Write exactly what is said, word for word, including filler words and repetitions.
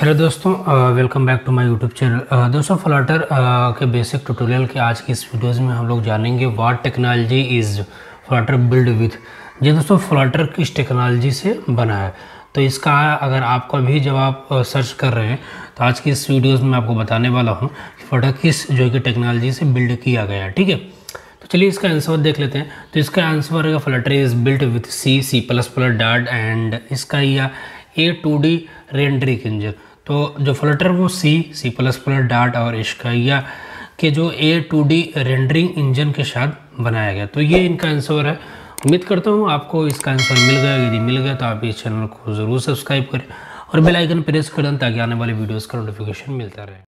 Hello दोस्तों, welcome back to my YouTube channel. दोस्तों, Flutter के बेसिक ट्यूटोरियल के आज की इस वीडियोस में हम लोग जानेंगे what technology is Flutter build with. ये दोस्तों फ्लटर किस टेक्नोलॉजी से बना है, तो इसका अगर आपको भी जब आप सर्च कर रहे हैं तो आज की इस वीडियोस में आपको बताने वाला हूँ कि फ्लटर किस जो कि टेक्नोलॉजी से बिल्ड किया गया है। ठीक है, तो चलिए इसका आंसर देख लेते हैं। तो इसका आंसर होगा Flutter is build with C, C plus plus, Dart and इसका या a two D rendering engine. तो जो फ्लटर वो C, C plus plus, Dart और इश्काइया के जो a two D rendering engine के साथ बनाया गया। तो ये इनका आंसर है। उम्मीद करता हूँ आपको इसका आंसर मिल गया। यदि मिल गया तो आप इस चैनल को ज़रूर सब्सक्राइब करें और बेल आइकन प्रेस करें ताकि आने वाले वीडियोस का नोटिफिकेशन मिलता रहे।